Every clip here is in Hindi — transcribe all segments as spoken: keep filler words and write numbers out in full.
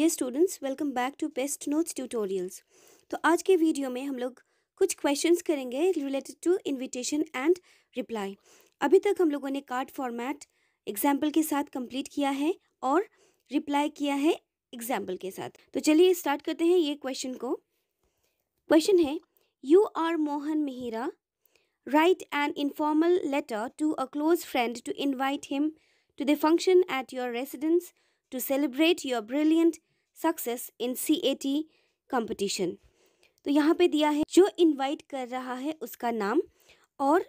Dear students, welcome back to best notes tutorials. तो आज के वीडियो में हम लोग कुछ क्वेश्चंस करेंगे related to invitation and reply. अभी तक हम लोगों ने कार्ड फॉर्मेट एग्जाम्पल के साथ कंप्लीट किया है और रिप्लाई किया है एग्जाम्पल के साथ। तो चलिए स्टार्ट करते हैं ये क्वेश्चन को। क्वेश्चन है, you are Mohan Mihira, write an informal letter to a close friend to invite him to the function at your residence to celebrate your brilliant success in C A T competition। तो यहाँ पे दिया है जो invite कर रहा है उसका नाम, और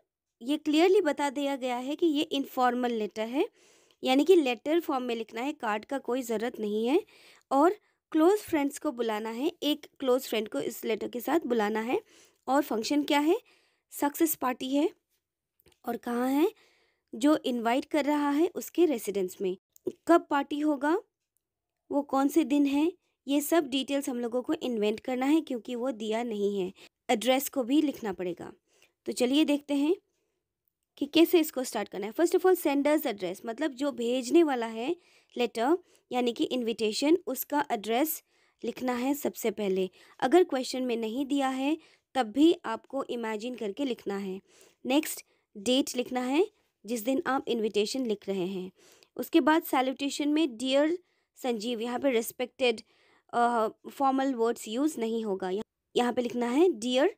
ये clearly बता दिया गया है कि ये informal letter है, यानी कि letter form में लिखना है, card का कोई ज़रूरत नहीं है। और close friends को बुलाना है, एक close friend को इस letter के साथ बुलाना है। और function क्या है? success party है। और कहाँ है? जो इनवाइट कर रहा है उसके रेसिडेंस में। कब पार्टी होगा, वो कौन से दिन है, ये सब डिटेल्स हम लोगों को इन्वेंट करना है क्योंकि वो दिया नहीं है। एड्रेस को भी लिखना पड़ेगा। तो चलिए देखते हैं कि कैसे इसको स्टार्ट करना है। First of all Sanders address, मतलब जो भेजने वाला है लेटर यानी कि इन्विटेशन, उसका एड्रेस लिखना है सबसे पहले। अगर क्वेश्चन में नहीं दिया है तब भी आपको इमेजिन करके लिखना है। नेक्स्ट डेट लिखना है जिस दिन आप इनविटेशन लिख रहे हैं। उसके बाद सैल्यूटेशन में डियर संजीव, यहाँ पे रेस्पेक्टेड फॉर्मल वर्ड्स यूज़ नहीं होगा। यह, यहाँ पे लिखना है डियर,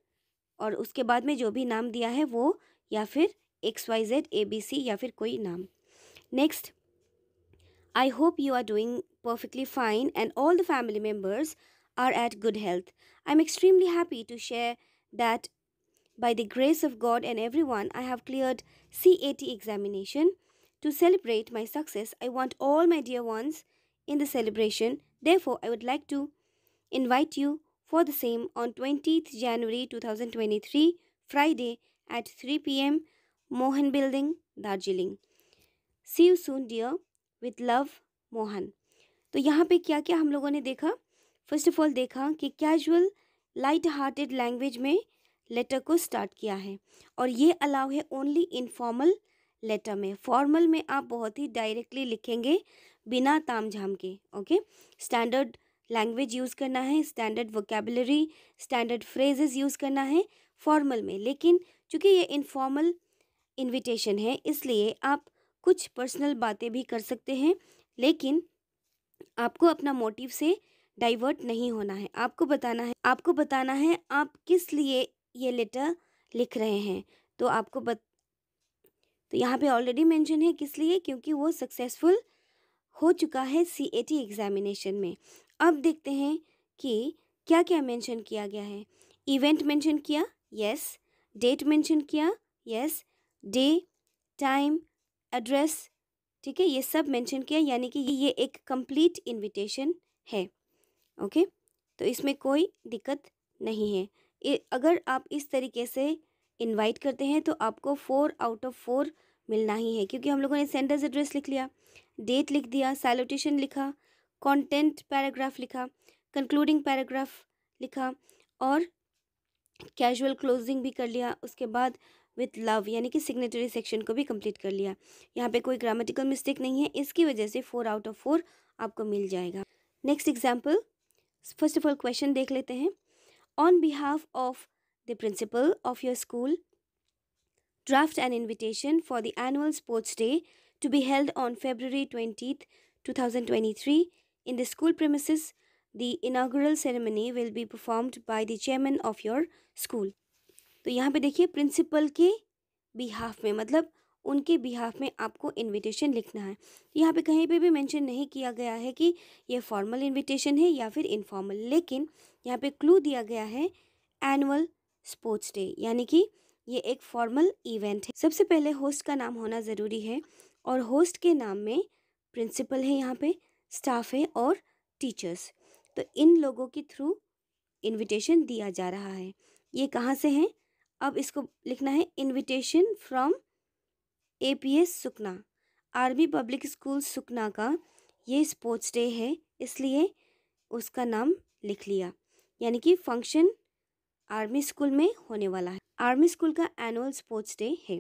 और उसके बाद में जो भी नाम दिया है वो, या फिर X Y Z A B C, या फिर कोई नाम। Next, I hope you are doing perfectly fine and all the family members are at good health. I am extremely happy to share that by the grace of God and everyone, I have cleared C A T examination. To celebrate my success, I want all my dear ones in the celebration. Therefore, I would like to invite you for the same on twentieth January two thousand twenty-three, Friday at three p m Mohan Building, Darjeeling. See you soon, dear. With love, Mohan. तो यहाँ पे क्या क्या हम लोगों ने देखा? First of all देखा कि casual, light-hearted language में लेटर को स्टार्ट किया है, और ये अलाउ है ओनली इनफॉर्मल लेटर में। फॉर्मल में आप बहुत ही डायरेक्टली लिखेंगे बिना ताम झाम के। ओके, स्टैंडर्ड लैंग्वेज यूज़ करना है, standard vocabulary, standard phrases use करना है फॉर्मल में। लेकिन चूँकि ये इनफॉर्मल इन्विटेशन है इसलिए आप कुछ पर्सनल बातें भी कर सकते हैं, लेकिन आपको अपना मोटिव से डाइवर्ट नहीं होना है। आपको बताना है आपको बताना है आप किस लिए ये लेटर लिख रहे हैं। तो आपको बत तो यहाँ पे ऑलरेडी मेंशन है किस लिए, क्योंकि वो सक्सेसफुल हो चुका है C A T एग्जामिनेशन में। अब देखते हैं कि क्या क्या मेंशन किया गया है। इवेंट मेंशन किया, यस। डेट मेंशन किया, यस। डे, टाइम, एड्रेस, ठीक है, ये सब मेंशन किया, यानी कि ये एक कंप्लीट इनविटेशन है। ओके, तो इसमें कोई दिक्कत नहीं है। अगर आप इस तरीके से इनवाइट करते हैं तो आपको फोर आउट ऑफ फोर मिलना ही है, क्योंकि हम लोगों ने सेंडर्स एड्रेस लिख लिया, डेट लिख दिया, सैल्यूटेशन लिखा, कंटेंट पैराग्राफ लिखा, कंक्लूडिंग पैराग्राफ लिखा, और कैजुअल क्लोजिंग भी कर लिया। उसके बाद विथ लव यानी कि सिग्नेटरी सेक्शन को भी कंप्लीट कर लिया। यहाँ पे कोई ग्रामेटिकल मिस्टेक नहीं है, इसकी वजह से फोर आउट ऑफ फोर आपको मिल जाएगा। Next example, first of all question देख लेते हैं। On behalf of the principal of your school, draft an invitation for the annual sports day to be held on February twentieth two thousand twenty-three in the school premises. The inaugural ceremony will be performed by the chairman of your school. तो यहाँ पे देखिए principal के behalf में, मतलब उनके behalf में आपको invitation लिखना है। यहाँ पे कहीं पे भी mention नहीं किया गया है कि ये formal invitation है या फिर informal, लेकिन यहाँ पे क्लू दिया गया है एनुअल स्पोर्ट्स डे, यानी कि ये एक फॉर्मल इवेंट है। सबसे पहले होस्ट का नाम होना ज़रूरी है, और होस्ट के नाम में प्रिंसिपल है, यहाँ पे स्टाफ है और टीचर्स। तो इन लोगों के थ्रू इनविटेशन दिया जा रहा है। ये कहाँ से है? अब इसको लिखना है invitation from A P S Sukna, army public school Sukna का ये स्पोर्ट्स डे है, इसलिए उसका नाम लिख लिया। यानी कि फंक्शन आर्मी स्कूल में होने वाला है, आर्मी स्कूल का एनुअल स्पोर्ट्स डे है।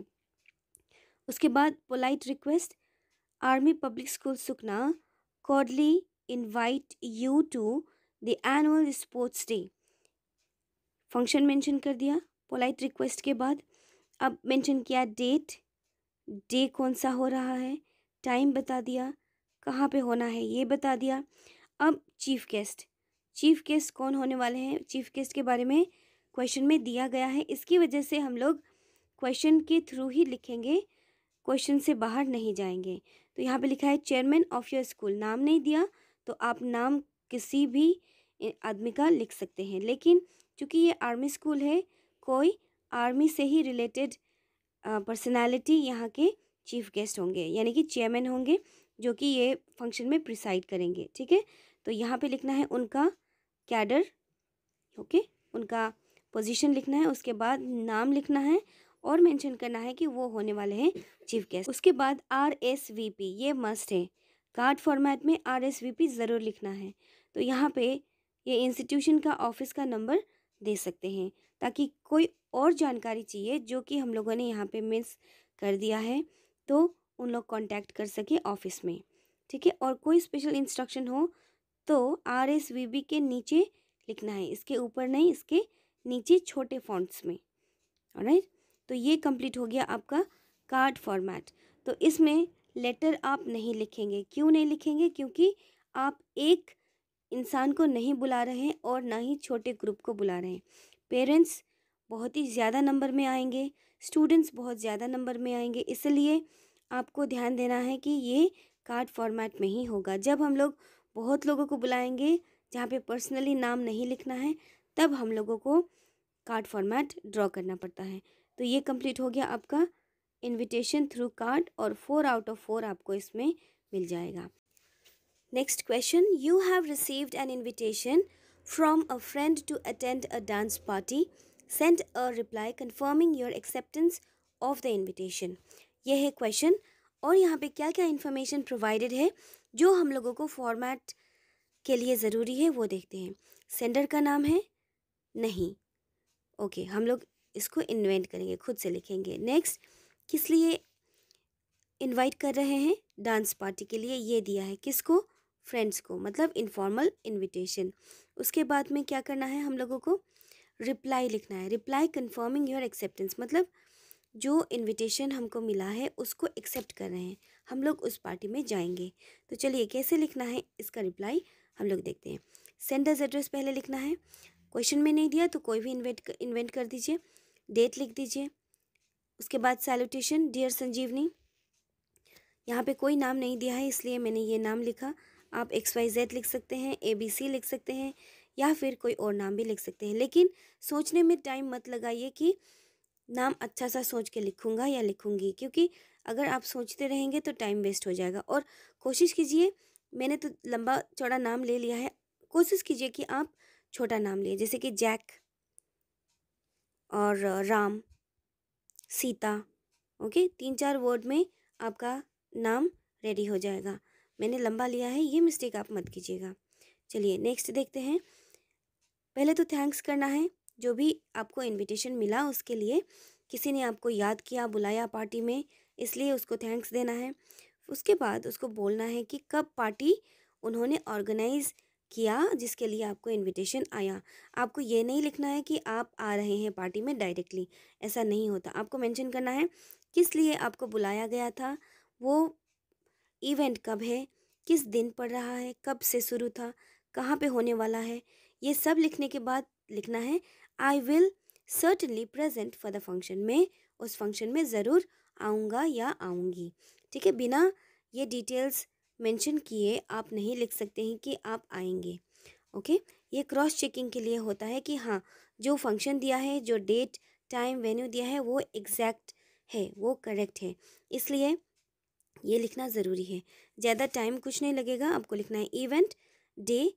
उसके बाद polite request, army public school Sukna cordially invite you to the annual sports day. Function mention कर दिया पोलाइट रिक्वेस्ट के बाद. अब मेंशन किया डेट, डे कौन सा हो रहा है, टाइम बता दिया, कहाँ पे होना है ये बता दिया. अब चीफ गेस्ट, चीफ गेस्ट कौन होने वाले हैं, चीफ गेस्ट के बारे में क्वेश्चन में दिया गया है. इसकी वजह से हम लोग क्वेश्चन के थ्रू ही लिखेंगे, क्वेश्चन से बाहर नहीं जाएंगे. तो यहाँ पे लिखा है चेयरमैन ऑफ योर स्कूल, नाम नहीं दिया तो आप नाम किसी भी आदमी का लिख सकते हैं. लेकिन चूँकि ये आर्मी स्कूल है, कोई आर्मी से ही रिलेटेड पर्सनालिटी यहाँ के चीफ गेस्ट होंगे, यानी कि चेयरमैन होंगे जो कि ये फंक्शन में प्रिसाइड करेंगे. ठीक है, तो यहाँ पे लिखना है उनका कैडर, ओके, उनका पोजीशन लिखना है, उसके बाद नाम लिखना है और मेंशन करना है कि वो होने वाले हैं चीफ गेस्ट. उसके बाद आर एस वी पी, ये मस्ट है, कार्ड फॉर्मेट में आर एस वी पी ज़रूर लिखना है. तो यहाँ पे ये इंस्टीट्यूशन का ऑफिस का नंबर दे सकते हैं, ताकि कोई और जानकारी चाहिए जो कि हम लोगों ने यहाँ पे मिस कर दिया है तो उन लोग कॉन्टैक्ट कर सके ऑफिस में. ठीक है, और कोई स्पेशल इंस्ट्रक्शन हो तो आर एस वी पी के नीचे लिखना है, इसके ऊपर नहीं, इसके नीचे छोटे फॉन्ट्स में. ऑलराइट, तो ये कंप्लीट हो गया आपका कार्ड फॉर्मेट. तो इसमें लेटर आप नहीं लिखेंगे. क्यों नहीं लिखेंगे? क्योंकि आप एक इंसान को नहीं बुला रहे हैं और ना ही छोटे ग्रुप को बुला रहे हैं. पेरेंट्स बहुत ही ज़्यादा नंबर में आएंगे, स्टूडेंट्स बहुत ज़्यादा नंबर में आएंगे, इसलिए आपको ध्यान देना है कि ये कार्ड फॉर्मेट में ही होगा. जब हम लोग बहुत लोगों को बुलाएंगे जहाँ पे पर्सनली नाम नहीं लिखना है, तब हम लोगों को कार्ड फॉर्मेट ड्रॉ करना पड़ता है. तो ये कंप्लीट हो गया आपका इनविटेशन थ्रू कार्ड, और फोर आउट ऑफ फोर आपको इसमें मिल जाएगा. Next question, you have received an invitation from a friend to attend a dance party, send a reply confirming your acceptance of the invitation. यह है क्वेश्चन. और यहाँ पे क्या क्या इन्फॉर्मेशन प्रोवाइडेड है जो हम लोगों को फॉर्मेट के लिए ज़रूरी है वो देखते हैं. सेंडर का नाम है नहीं, ओके okay, हम लोग इसको इन्वेंट करेंगे, खुद से लिखेंगे. नेक्स्ट, किस लिए इनवाइट कर रहे हैं, डांस पार्टी के लिए, ये दिया है. किसको? फ्रेंड्स को, मतलब इनफॉर्मल इनविटेशन. उसके बाद में क्या करना है हम लोगों को? रिप्लाई लिखना है, रिप्लाई कन्फर्मिंग योर एक्सेप्टेंस, मतलब जो इनविटेशन हमको मिला है उसको एक्सेप्ट कर रहे हैं, हम लोग उस पार्टी में जाएंगे. तो चलिए कैसे लिखना है इसका रिप्लाई हम लोग देखते हैं. सेंडर्स एड्रेस पहले लिखना है, क्वेश्चन में नहीं दिया तो कोई भी इन्वेंट इन्वेंट कर दीजिए. डेट लिख दीजिए, उसके बाद सैल्यूटेशन, डियर संजीवनी, यहाँ पे कोई नाम नहीं दिया है इसलिए मैंने ये नाम लिखा. आप एक्स वाई जेड लिख सकते हैं, ए बी सी लिख सकते हैं, या फिर कोई और नाम भी लिख सकते हैं. लेकिन सोचने में टाइम मत लगाइए कि नाम अच्छा सा सोच के लिखूँगा या लिखूँगी, क्योंकि अगर आप सोचते रहेंगे तो टाइम वेस्ट हो जाएगा. और कोशिश कीजिए, मैंने तो लंबा चौड़ा नाम ले लिया है, कोशिश कीजिए कि आप छोटा नाम लिए, जैसे कि जैक और राम, सीता. ओके, तीन चार वर्ड में आपका नाम रेडी हो जाएगा. मैंने लंबा लिया है, ये मिस्टेक आप मत कीजिएगा. चलिए नेक्स्ट देखते हैं. पहले तो थैंक्स करना है, जो भी आपको इनविटेशन मिला उसके लिए, किसी ने आपको याद किया, बुलाया पार्टी में, इसलिए उसको थैंक्स देना है. उसके बाद उसको बोलना है कि कब पार्टी उन्होंने ऑर्गेनाइज किया जिसके लिए आपको इनविटेशन आया. आपको ये नहीं लिखना है कि आप आ रहे हैं पार्टी में डायरेक्टली, ऐसा नहीं होता. आपको मेंशन करना है किस लिए आपको बुलाया गया था, वो इवेंट कब है, किस दिन पड़ रहा है, कब से शुरू था, कहाँ पे होने वाला है. ये सब लिखने के बाद लिखना है I will certainly present for the function, में उस फंक्शन में ज़रूर आऊँगा या आऊँगी. ठीक है, बिना ये डिटेल्स मेंशन किए आप नहीं लिख सकते हैं कि आप आएंगे. ओके, ये क्रॉस चेकिंग के लिए होता है कि हाँ, जो फंक्शन दिया है, जो डेट टाइम वेन्यू दिया है वो एग्जैक्ट है, वो करेक्ट है, इसलिए ये लिखना ज़रूरी है. ज़्यादा टाइम कुछ नहीं लगेगा, आपको लिखना है event, day,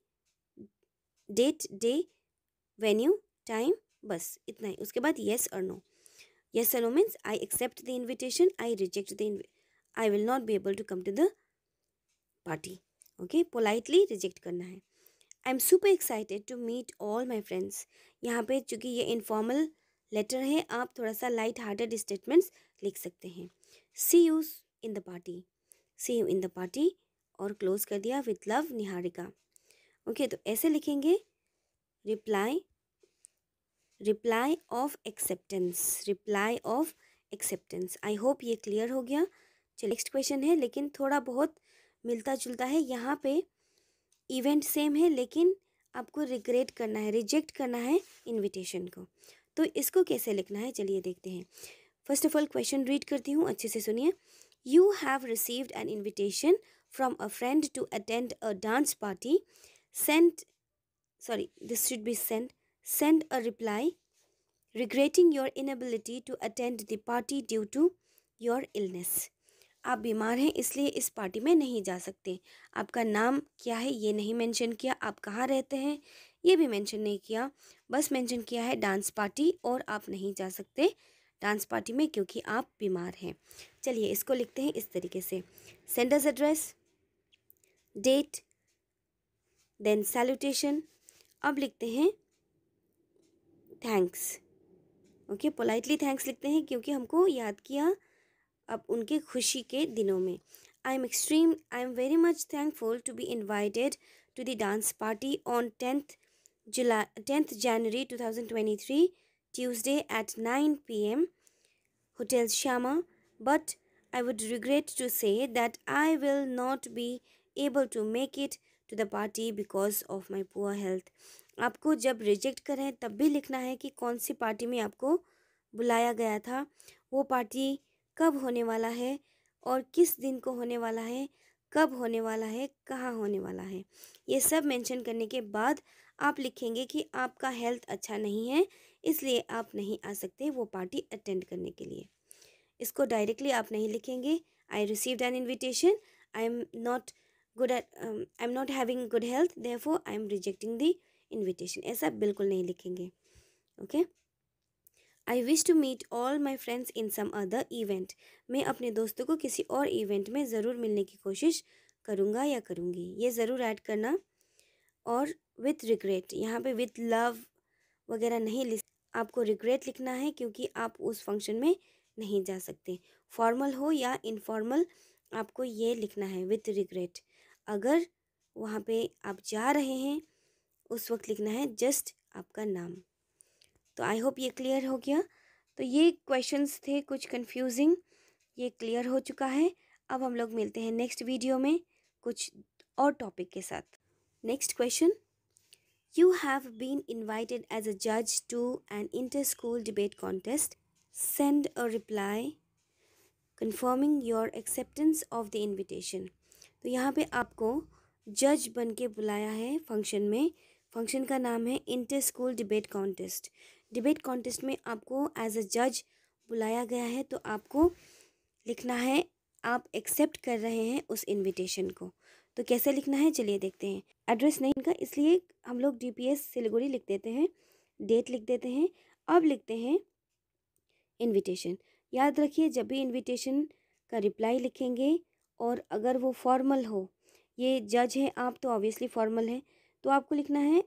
date, day, venue, time, बस इतना ही. उसके बाद येस और नो. येस और no means I accept the invitation, I reject the invitation, I will not be able to come to the party. Okay, politely reject करना है. I am super excited to meet all my friends. यहाँ पे चूँकि ये इनफॉर्मल लेटर है, आप थोड़ा सा लाइट हार्टेड स्टेटमेंट्स लिख सकते हैं. See you in the party, see you in the party और क्लोज कर दिया विथ लव निहारिका। ओके, तो ऐसे लिखेंगे reply reply of acceptance, reply of acceptance. I hope ये क्लियर हो गया। चलिए नेक्स्ट क्वेश्चन है, लेकिन थोड़ा बहुत मिलता जुलता है। यहाँ पे इवेंट सेम है लेकिन आपको रिग्रेट करना है, रिजेक्ट करना है इनविटेशन को। तो इसको कैसे लिखना है चलिए देखते हैं। First of all question read करती हूँ, अच्छे से सुनिए। You have received an invitation from a friend to attend a dance party, send sorry this should be send send a reply regretting your inability to attend the party due to your illness. आप बीमार हैं इसलिए इस पार्टी में नहीं जा सकते। आपका नाम क्या है ये नहीं मेंशन किया, आप कहाँ रहते हैं ये भी मेंशन नहीं किया, बस मेंशन किया है डांस पार्टी और आप नहीं जा सकते डांस पार्टी में क्योंकि आप बीमार हैं। चलिए इसको लिखते हैं इस तरीके से। Sender's address, date, then salutation. अब लिखते हैं थैंक्स। ओके, पोलाइटली थैंक्स लिखते हैं क्योंकि हमको याद किया अब उनके खुशी के दिनों में। I am extreme I am very much thankful to be invited to the dance party on tenth July tenth January two thousand twenty three Tuesday at nine p m Hotel Shama, but I would regret to say that I will not be able to make it to the party because of my poor health. आपको जब रिजेक्ट करें तब भी लिखना है कि कौन सी पार्टी में आपको बुलाया गया था, वो पार्टी कब होने वाला है और किस दिन को होने वाला है, कब होने वाला है, कहाँ होने वाला है। ये सब मेंशन करने के बाद आप लिखेंगे कि आपका हेल्थ अच्छा नहीं है इसलिए आप नहीं आ सकते वो पार्टी अटेंड करने के लिए। इसको डायरेक्टली आप नहीं लिखेंगे। I received an invitation, I am not good at I am not having good health therefore I am rejecting the invitation, ऐसा बिल्कुल नहीं लिखेंगे। Okay, I wish to meet all my friends in some other event. मैं अपने दोस्तों को किसी और इवेंट में ज़रूर मिलने की कोशिश करूँगा या करूँगी, ये ज़रूर ऐड करना। और विथ रिग्रेट, यहाँ पे विथ लव वगैरह नहीं लिख, आपको रिग्रेट लिखना है क्योंकि आप उस फंक्शन में नहीं जा सकते। फॉर्मल हो या इनफॉर्मल आपको ये लिखना है विथ रिग्रेट। अगर वहाँ पे आप जा रहे हैं उस वक्त लिखना है जस्ट आपका नाम। तो आई होप ये क्लियर हो गया। तो ये क्वेश्चंस थे कुछ कंफ्यूजिंग, ये क्लियर हो चुका है। अब हम लोग मिलते हैं नेक्स्ट वीडियो में कुछ और टॉपिक के साथ। Next question, you have been invited as a जज to an inter school debate contest, send a reply confirming your acceptance of the invitation. तो यहाँ पे आपको जज बन के बुलाया है फंक्शन में, फंक्शन का नाम है inter school debate contest. Debate contest में आपको एज अ जज बुलाया गया है, तो आपको लिखना है आप एक्सेप्ट कर रहे हैं उस इनविटेशन को। तो कैसे लिखना है चलिए देखते हैं। एड्रेस नहीं का इसलिए हम लोग डीपीएस सिलीगुड़ी लिख देते हैं, डेट लिख देते हैं। अब लिखते हैं इनविटेशन। याद रखिए जब भी इनविटेशन का रिप्लाई लिखेंगे और अगर वो फॉर्मल हो, ये जज हैं आप तो ऑब्वियसली फॉर्मल हैं, तो आपको लिखना है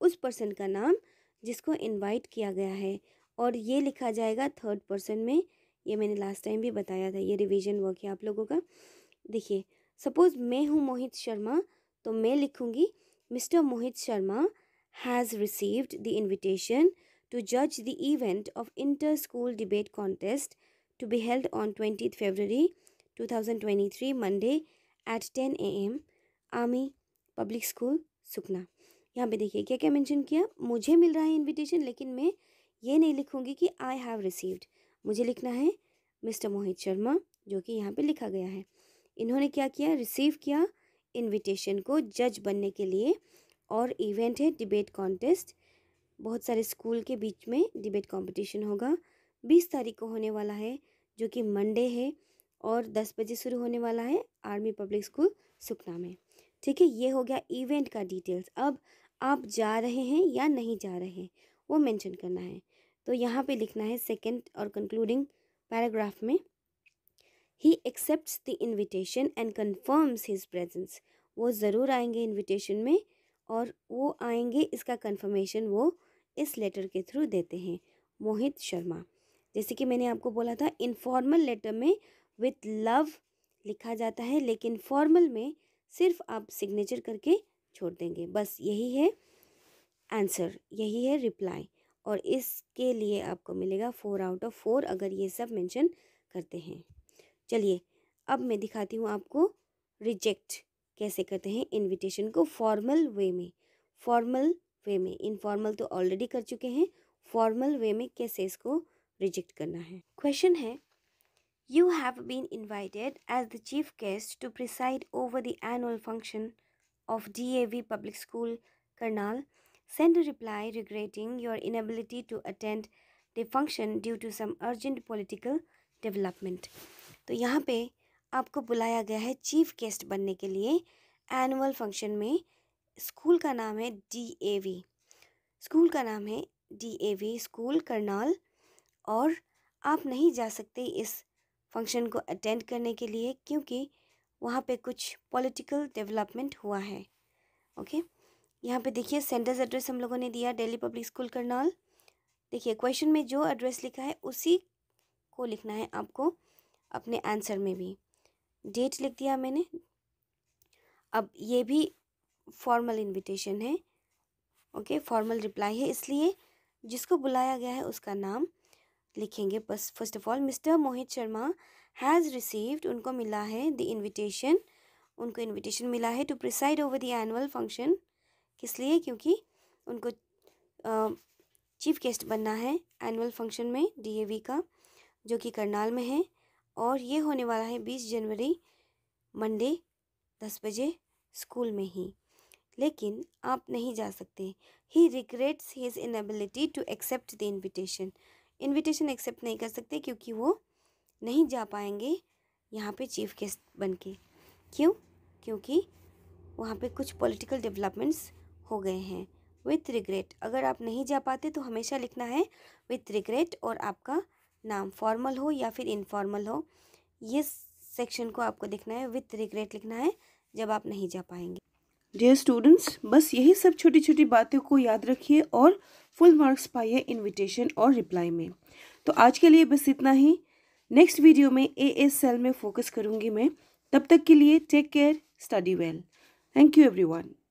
उस पर्सन का नाम जिसको इनवाइट किया गया है और ये लिखा जाएगा थर्ड पर्सन में। ये मैंने लास्ट टाइम भी बताया था, ये रिवीजन वर्क है आप लोगों का। देखिए सपोज़ मैं हूँ मोहित शर्मा, तो मैं लिखूँगी mister Mohit Sharma has received the invitation to जज the event of inter school debate contest to be held on twenty February two thousand twenty three Monday at ten A M Army public school Sukhna. यहाँ पे देखिए क्या क्या मेंशन किया, मुझे मिल रहा है इनविटेशन, लेकिन मैं ये नहीं लिखूँगी कि आई हैव रिसीव्ड। मुझे लिखना है मिस्टर मोहित शर्मा, जो कि यहाँ पे लिखा गया है। इन्होंने क्या किया, रिसीव किया इनविटेशन को जज बनने के लिए, और इवेंट है डिबेट कॉन्टेस्ट, बहुत सारे स्कूल के बीच में डिबेट कॉम्पिटिशन होगा। बीस तारीख को होने वाला है जो कि मंडे है, और दस बजे शुरू होने वाला है आर्मी पब्लिक स्कूल सुखना में। ठीक है, ये हो गया इवेंट का डिटेल्स। अब आप जा रहे हैं या नहीं जा रहे हैं वो मेंशन करना है। तो यहाँ पे लिखना है सेकंड और कंक्लूडिंग पैराग्राफ में, he accepts the invitation and confirms his presence. वो ज़रूर आएंगे इनविटेशन में और वो आएंगे इसका कंफर्मेशन वो इस लेटर के थ्रू देते हैं मोहित शर्मा। जैसे कि मैंने आपको बोला था इनफॉर्मल लेटर में विथ लव लिखा जाता है, लेकिन फॉर्मल में सिर्फ आप सिग्नेचर करके छोड़ देंगे। बस यही है आंसर, यही है रिप्लाई। और इसके लिए आपको मिलेगा फोर आउट ऑफ फोर अगर ये सब मेंशन करते हैं। चलिए अब मैं दिखाती हूँ आपको रिजेक्ट कैसे करते हैं इनविटेशन को फॉर्मल वे में। फॉर्मल वे में, इनफॉर्मल तो ऑलरेडी कर चुके हैं, फॉर्मल वे में कैसे इसको रिजेक्ट करना है। क्वेश्चन है, you have been invited as the chief guest to preside over the annual function of DAV Public school Karnal. Send a reply regretting your inability to attend the function due to some urgent political development। तो यहाँ पे आपको बुलाया गया है चीफ गेस्ट बनने के लिए एनुअल फंक्शन में। स्कूल का नाम है डी ए वी, स्कूल का नाम है D A V school Karnal, और आप नहीं जा सकते इस फंक्शन को अटेंड करने के लिए क्योंकि वहाँ पे कुछ पॉलिटिकल डेवलपमेंट हुआ है। Okay okay? यहाँ पे देखिए सेंटर्स एड्रेस हम लोगों ने दिया दिल्ली पब्लिक स्कूल करनाल। देखिए क्वेश्चन में जो एड्रेस लिखा है उसी को लिखना है आपको अपने आंसर में भी। डेट लिख दिया मैंने। अब ये भी फॉर्मल इनविटेशन है, ओके फॉर्मल रिप्लाई है, इसलिए जिसको बुलाया गया है उसका नाम लिखेंगे बस। First of all mister Mohit Sharma has received, उनको मिला है द इन्विटेशन, उनको इन्विटेशन मिला है to preside over the annual function. किस लिए? क्योंकि उनको चीफ गेस्ट बनना है एनुअल फंक्शन में डी ए वी का, जो कि करनाल में है, और ये होने वाला है बीस जनवरी मंडे दस बजे स्कूल में ही, लेकिन आप नहीं जा सकते। He regrets his inability to accept the invitation, invitation accept नहीं कर सकते क्योंकि वो नहीं जा पाएंगे यहाँ पे चीफ गेस्ट बन के। क्यों? क्योंकि वहाँ पे कुछ पॉलिटिकल डेवलपमेंट्स हो गए हैं। विथ रिग्रेट, अगर आप नहीं जा पाते तो हमेशा लिखना है विथ रिग्रेट, और आपका नाम फॉर्मल हो या फिर इनफॉर्मल हो, ये सेक्शन को आपको देखना है। विथ रिग्रेट लिखना है जब आप नहीं जा पाएंगे। डियर स्टूडेंट्स, बस यही सब छोटी छोटी बातों को याद रखिए और फुल मार्क्स पाइए इन्विटेशन और रिप्लाई में। तो आज के लिए बस इतना ही। नेक्स्ट वीडियो में ए एस सेल में फोकस करूँगी मैं। तब तक के लिए take care, study well. Thank you everyone.